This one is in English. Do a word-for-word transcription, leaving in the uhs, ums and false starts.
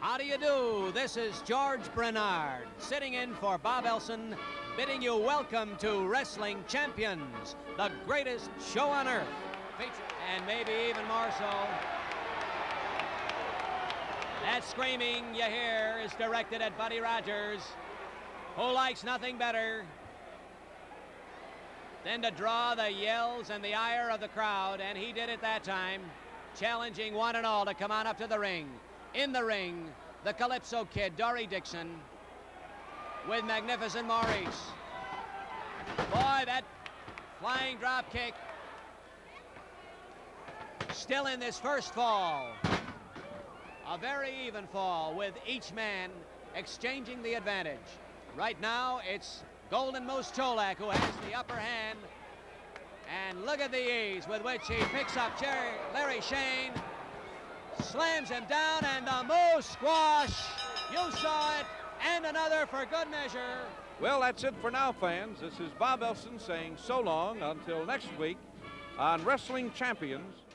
How do you do? This is George Bernard, sitting in for Bob Elson, bidding you welcome to Wrestling Champions, the greatest show on earth, and maybe even more so. That screaming you hear is directed at Buddy Rogers, who likes nothing better than to draw the yells and the ire of the crowd, and he did it that time, challenging one and all to come on up to the ring. In the ring, the Calypso Kid, Dory Dixon, with Magnificent Maurice. Boy, that flying drop kick. Still in this first fall. A very even fall with each man exchanging the advantage. Right now, it's Golden Moose Cholak who has the upper hand. And look at the ease with which he picks up Jerry Larry Shane. Slams him down, and the Moose squash. You saw it, and another for good measure. Well, that's it for now, fans. This is Bob Elson saying so long until next week on Wrestling Champions.